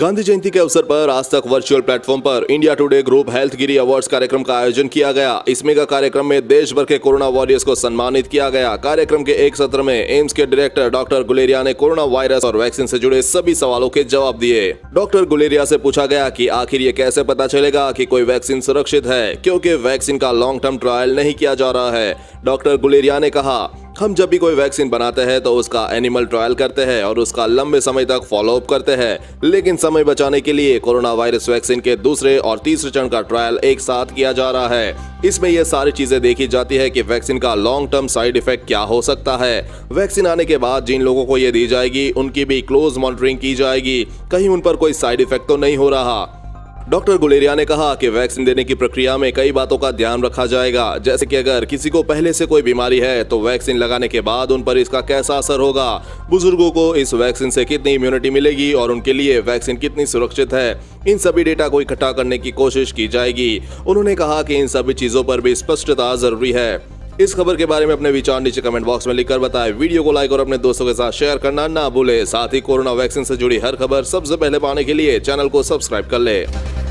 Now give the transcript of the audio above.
गांधी जयंती के अवसर पर आज तक वर्चुअल प्लेटफॉर्म पर India Today group Healthgiri awards कार्यक्रम का आयोजन किया गया। इस मेगा कार्यक्रम में देश भर के कोरोना वॉरियर्स को सम्मानित किया गया। कार्यक्रम के एक सत्र में एम्स के डायरेक्टर डॉक्टर गुलेरिया ने कोरोना वायरस और वैक्सीन से जुड़े सभी सवालों के जवाब दिए। डॉक्टर गुलेरिया से पूछा गया कि आखिर ये कैसे पता चलेगा कि कोई वैक्सीन सुरक्षित है, क्योंकि वैक्सीन का लॉन्ग टर्म ट्रायल नहीं किया जा रहा है। डॉक्टर गुलेरिया ने कहा, हम जब भी कोई वैक्सीन बनाते हैं तो उसका एनिमल ट्रायल करते हैं और उसका लंबे समय तक फॉलोअप करते हैं, लेकिन समय बचाने के लिए कोरोना वायरस वैक्सीन के दूसरे और तीसरे चरण का ट्रायल एक साथ किया जा रहा है। इसमें यह सारी चीजें देखी जाती है कि वैक्सीन का लॉन्ग टर्म साइड इफेक्ट क्या हो सकता है। वैक्सीन आने के बाद जिन लोगों को ये दी जाएगी उनकी भी क्लोज मॉनिटरिंग की जाएगी, कहीं उन पर कोई साइड इफेक्ट तो नहीं हो रहा। डॉक्टर गुलेरिया ने कहा कि वैक्सीन देने की प्रक्रिया में कई बातों का ध्यान रखा जाएगा, जैसे कि अगर किसी को पहले से कोई बीमारी है तो वैक्सीन लगाने के बाद उन पर इसका कैसा असर होगा, बुजुर्गों को इस वैक्सीन से कितनी इम्यूनिटी मिलेगी और उनके लिए वैक्सीन कितनी सुरक्षित है, इन सभी डेटा को इकट्ठा करने की कोशिश की जाएगी। उन्होंने कहा कि इन सभी चीज़ों पर भी स्पष्टता जरूरी है। इस खबर के बारे में अपने विचार नीचे कमेंट बॉक्स में लिखकर बताएं। वीडियो को लाइक और अपने दोस्तों के साथ शेयर करना ना भूलें। साथ ही कोरोना वैक्सीन से जुड़ी हर खबर सबसे पहले पाने के लिए चैनल को सब्सक्राइब कर लें।